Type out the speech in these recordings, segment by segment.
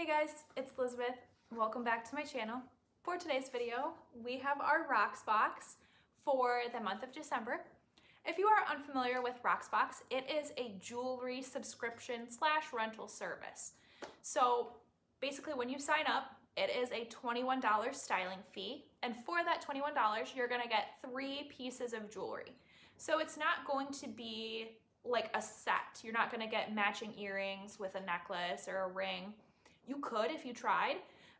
Hey guys, it's Elizabeth. Welcome back to my channel. For today's video, we have our Rocksbox for the month of December. If you are unfamiliar with Rocksbox, it is a jewelry subscription / rental service. So basically when you sign up, it is a $21 styling fee. And for that $21, you're gonna get 3 pieces of jewelry. So it's not going to be like a set. You're not gonna get matching earrings with a necklace or a ring. You could if you tried,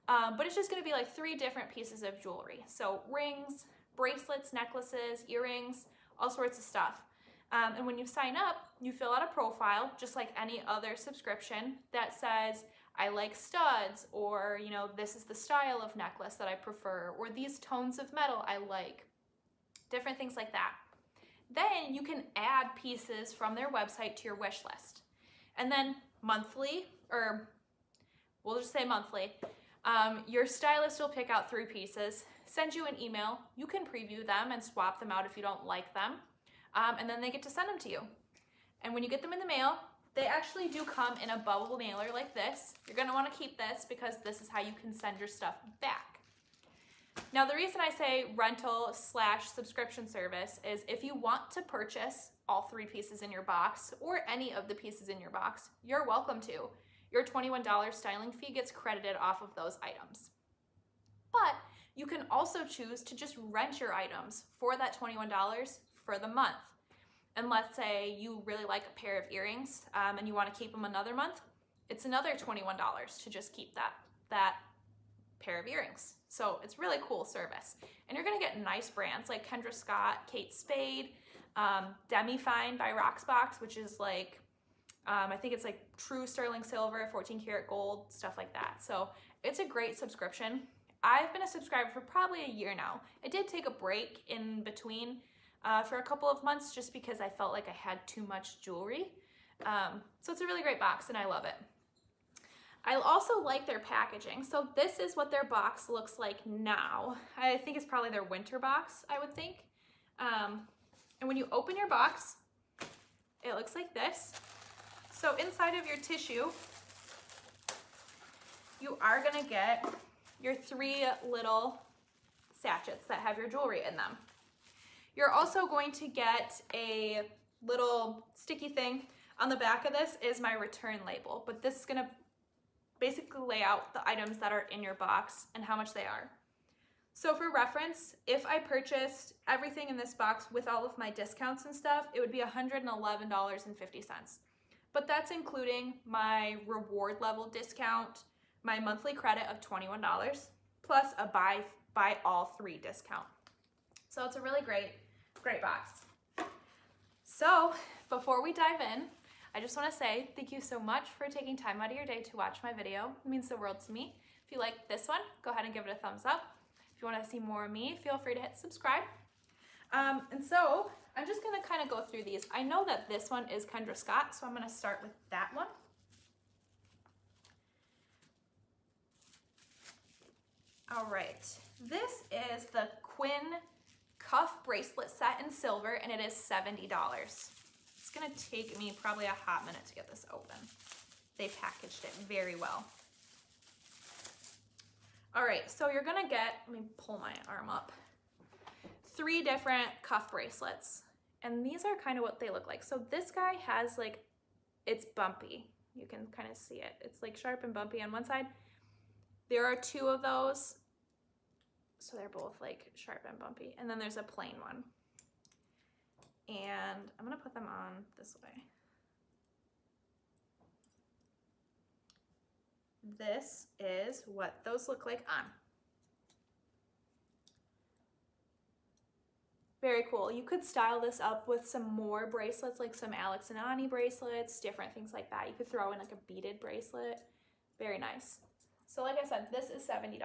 but it's just gonna be like 3 different pieces of jewelry. So rings, bracelets, necklaces, earrings, all sorts of stuff. And when you sign up, you fill out a profile, just like any other subscription, that says, I like studs, or, you know, this is the style of necklace that I prefer, or these tones of metal I like, different things like that. Then you can add pieces from their website to your wish list. And then monthly, or we'll just say monthly, your stylist will pick out 3 pieces, send you an email, you can preview them and swap them out if you don't like them, and then they get to send them to you. And when you get them in the mail, they actually do come in a bubble mailer like this. You're gonna wanna keep this because this is how you can send your stuff back. Now, the reason I say rental / subscription service is if you want to purchase all 3 pieces in your box or any of the pieces in your box, you're welcome to. Your $21 styling fee gets credited off of those items. But you can also choose to just rent your items for that $21 for the month. And let's say you really like a pair of earrings and you want to keep them another month, it's another $21 to just keep that pair of earrings. So it's really cool service. And you're going to get nice brands like Kendra Scott, Kate Spade, Demi Fine by Rocksbox, which is like, I think it's like true sterling silver, 14 karat gold, stuff like that. So it's a great subscription. I've been a subscriber for probably a year now. I did take a break in between for a couple of months just because I felt like I had too much jewelry. So it's a really great box and I love it. I also like their packaging. So this is what their box looks like now. I think it's probably their winter box, I would think. And when you open your box, it looks like this. So inside of your tissue, you are gonna get your 3 little sachets that have your jewelry in them. You're also going to get a little sticky thing. On the back of this is my return label, but this is gonna basically lay out the items that are in your box and how much they are. So for reference, if I purchased everything in this box with all of my discounts and stuff, it would be $111.50. But that's including my reward level discount, my monthly credit of $21, plus a buy all 3 discount. So it's a really great box. So before we dive in, I just wanna say thank you so much for taking time out of your day to watch my video. It means the world to me. If you like this one, go ahead and give it a thumbs up. If you wanna see more of me, feel free to hit subscribe. And so I'm just gonna kind of go through these. I know that this one is Kendra Scott, so I'm gonna start with that one. All right, this is the Quinn Cuff Bracelet Set in silver, and it is $70. It's gonna take me probably a hot minute to get this open. They packaged it very well. All right, so you're gonna get, let me pull my arm up, 3 different cuff bracelets, and these are kind of what they look like. So this guy has like, it's bumpy. You can kind of see it. It's like sharp and bumpy on one side. There are 2 of those. So they're both like sharp and bumpy. And then there's a plain one. And I'm gonna put them on this way. This is what those look like on. Very cool. You could style this up with some more bracelets, like some Alex and Ani bracelets, different things like that. You could throw in like a beaded bracelet. Very nice. So like I said, this is $70.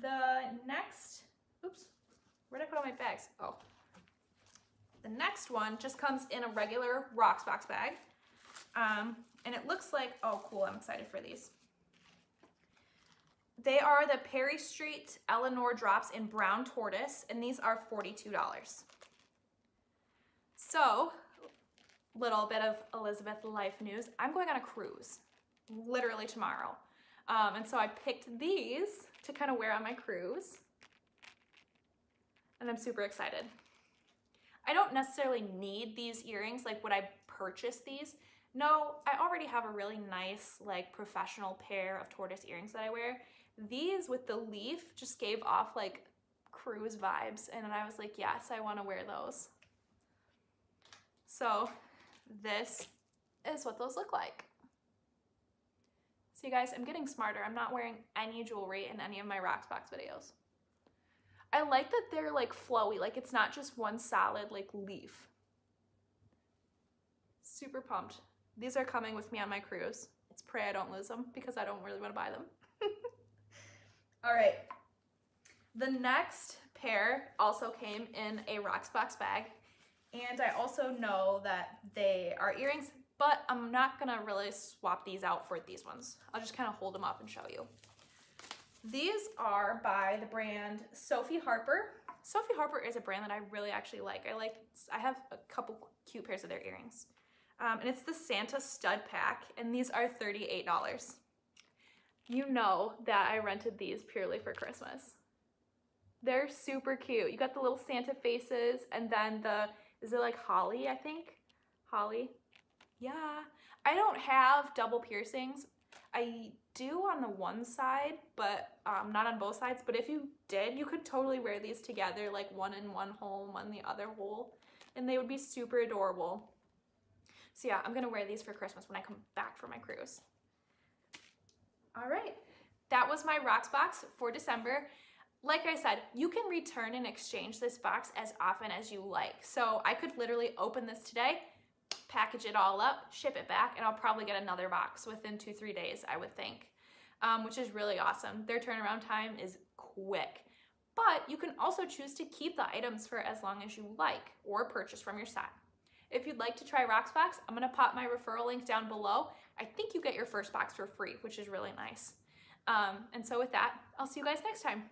The next, oops, where'd I put all my bags? Oh, the next one just comes in a regular Rocksbox bag. And it looks like, oh cool, I'm excited for these. They are the Perry Street Eleanor Drops in brown tortoise, and these are $42. So, little bit of Elizabeth life news. I'm going on a cruise. literally tomorrow. And so I picked these to kind of wear on my cruise, and I'm super excited. I don't necessarily need these earrings. Like, would I purchase these? No, I already have a really nice, like, professional pair of tortoise earrings that I wear. These with the leaf just gave off like cruise vibes, and I was like, yes, I want to wear those. So this is what those look like. So you guys, I'm getting smarter. I'm not wearing any jewelry in any of my Rocksbox videos. I like that they're like flowy, like it's not just one solid like leaf. Super pumped. These are coming with me on my cruise. Let's pray I don't lose them because I don't really want to buy them. All right. The next pair also came in a Rocksbox bag. And I also know that they are earrings, but I'm not gonna really swap these out for these ones. I'll just kind of hold them up and show you. These are by the brand Sophie Harper. Sophie Harper is a brand that I really actually like. I have a couple cute pairs of their earrings. And it's the Santa Stud Pack, and these are $38. You know that I rented these purely for Christmas. They're super cute. You got the little Santa faces, and then the, is it like holly, I think? Holly? Yeah. I don't have double piercings. I do on the one side, but not on both sides. But if you did, you could totally wear these together, like one in one hole, one in the other hole, and they would be super adorable. So yeah, I'm gonna wear these for Christmas when I come back from my cruise. All right, that was my Rocksbox for December. Like I said, you can return and exchange this box as often as you like. So I could literally open this today, package it all up, ship it back, and I'll probably get another box within 2-3 days, I would think, which is really awesome. Their turnaround time is quick. But you can also choose to keep the items for as long as you like or purchase from your side. If you'd like to try Rocksbox, I'm gonna pop my referral link down below. I think you get your first box for free, which is really nice. And so with that, I'll see you guys next time.